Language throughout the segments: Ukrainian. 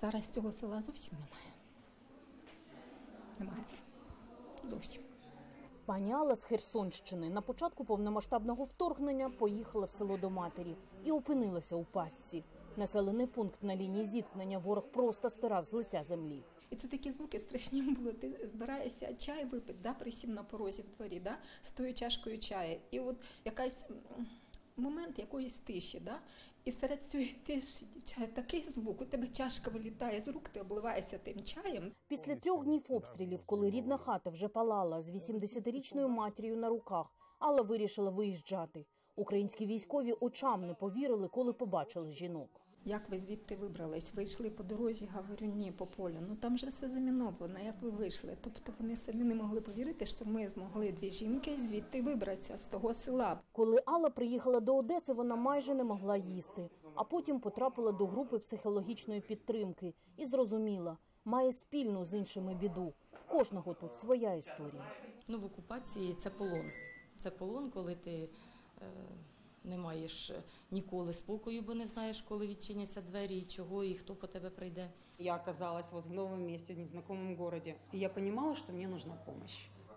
зараз цього села зовсім немає. Немає. Зовсім. Пані Алла з Херсонщини на початку повномасштабного вторгнення поїхала в село до матері і опинилася у пастці. Населений пункт на лінії зіткнення ворог просто стирав з лиця землі. І це такі звуки страшні були. Ти збираєшся чай випити, да, присів на порозі в дворі, да, з тою чашкою чаю. І от якась момент якоїсь тиші, да, і серед цієї тиші такий звук, у тебе чашка вилітає з рук, ти обливаєшся тим чаєм. Після 3 днів обстрілів, коли рідна хата вже палала, з 80-річною матір'ю на руках, Алла вирішила виїжджати. Українські військові очам не повірили, коли побачили жінок. Як ви звідти вибрались? Ви йшли по дорозі, говорю, ні, по полю. Ну там же все заміновано, як ви вийшли? Тобто вони самі не могли повірити, що ми змогли 2 жінки звідти вибратися з того села. Коли Алла приїхала до Одеси, вона майже не могла їсти. А потім потрапила до групи психологічної підтримки і зрозуміла, має спільну з іншими біду. В кожного тут своя історія. Ну, в окупації це полон. Це полон, коли ти не маєш ніколи спокою, бо не знаєш, коли відчиняться двері, і чого, і хто по тебе прийде. Я оказалась в новому місці, в незнайомому місті, і я розуміла, що мені потрібна допомога.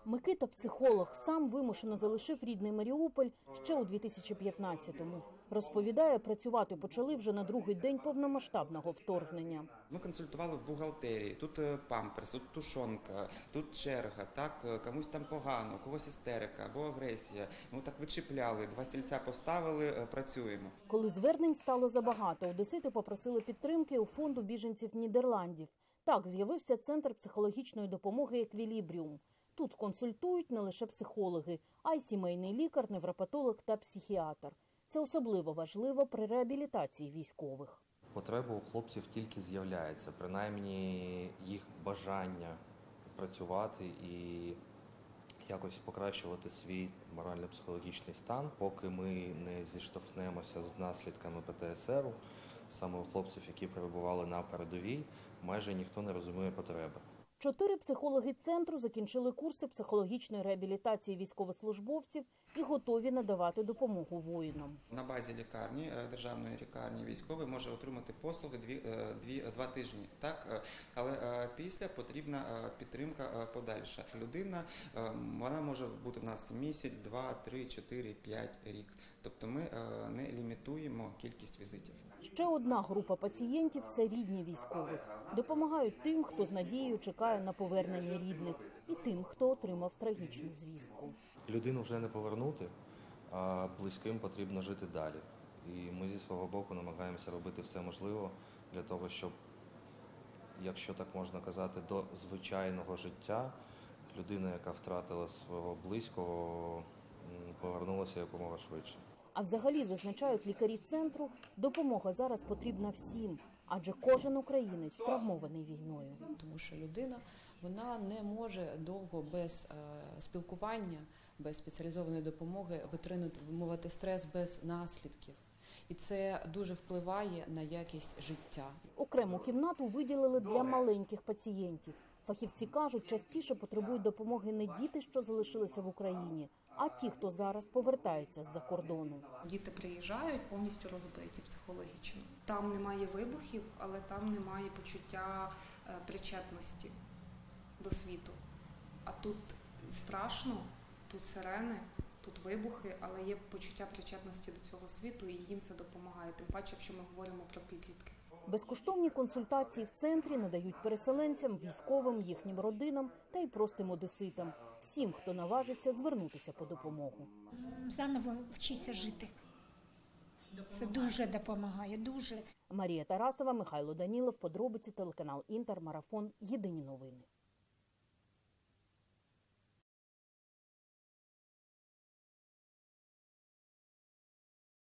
Микита – психолог, сам вимушено залишив рідний Маріуполь ще у 2015-му. Розповідає, працювати почали вже на 2-й день повномасштабного вторгнення. Ми консультували в бухгалтерії. Тут памперс, тут тушонка, тут черга, так, комусь там погано, когось істерика або агресія. Ми так вичіпляли, 2 стільця поставили, працюємо. Коли звернень стало забагато, одесити попросили підтримки у фонду біженців Нідерландів. Так з'явився центр психологічної допомоги «Еквілібріум». Тут консультують не лише психологи, а й сімейний лікар, невропатолог та психіатр. Це особливо важливо при реабілітації військових. Потреба у хлопців тільки з'являється, принаймні їх бажання працювати і якось покращувати свій морально-психологічний стан. Поки ми не зіштовхнемося з наслідками ПТСР, саме у хлопців, які перебували на передовій, майже ніхто не розуміє потреби. 4 психологи центру закінчили курси психологічної реабілітації військовослужбовців і готові надавати допомогу воїнам. На базі лікарні, державної лікарні, військовий може отримати послуги 2 тижні. Так? Але після потрібна підтримка подальша. Людина, вона може бути в нас місяць, 2, 3, 4, 5, рік. Тобто ми не лімітуємо кількість візитів. Ще одна група пацієнтів – це рідні військових. Допомагають тим, хто з надією чекає на повернення рідних, і тим, хто отримав трагічну звістку. Людину вже не повернути, а близьким потрібно жити далі. І ми зі свого боку намагаємося робити все можливе для того, щоб, якщо так можна казати, до звичайного життя людина, яка втратила свого близького, повернулася якомога швидше. А взагалі, зазначають лікарі центру, допомога зараз потрібна всім, адже кожен українець травмований війною. Тому що людина, вона не може довго без спілкування, без спеціалізованої допомоги витримувати стрес без наслідків. І це дуже впливає на якість життя. Окрему кімнату виділили для маленьких пацієнтів. Фахівці кажуть, частіше потребують допомоги не діти, що залишилися в Україні, а ті, хто зараз повертається з-за кордону. Діти приїжджають повністю розбиті психологічно. Там немає вибухів, але там немає почуття причетності до світу. А тут страшно, тут сирени, тут вибухи, але є почуття причетності до цього світу, і їм це допомагає, тим паче, якщо ми говоримо про підлітки. Безкоштовні консультації в центрі надають переселенцям, військовим, їхнім родинам та й простим одеситам. Всім, хто наважиться звернутися по допомогу. Заново вчиться жити. Це дуже допомагає, дуже. Марія Тарасова, Михайло Данілов, подробиці, телеканал «Інтермарафон», єдині новини.